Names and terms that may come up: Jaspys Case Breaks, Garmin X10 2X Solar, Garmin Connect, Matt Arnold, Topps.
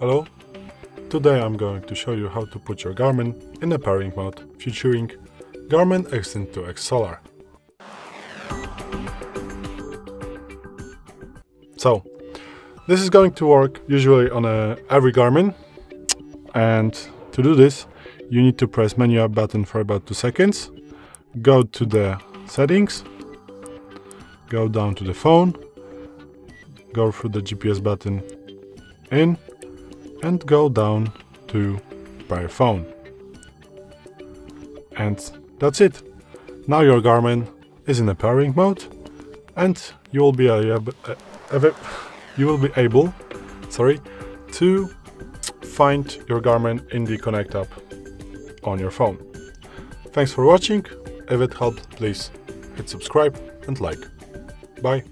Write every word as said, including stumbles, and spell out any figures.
Hello, today I'm going to show you how to put your Garmin in a pairing mode featuring Garmin X ten two X Solar. So, this is going to work usually on uh, every Garmin, and to do this you need to press menu up button for about two seconds, go to the settings, go down to the phone, go through the G P S button in, and go down to pair phone. And that's it. Now your Garmin is in a pairing mode and you will be able, you will be able sorry, to find your Garmin in the Connect app on your phone. Thanks for watching. If it helped, please hit subscribe and like. Bye.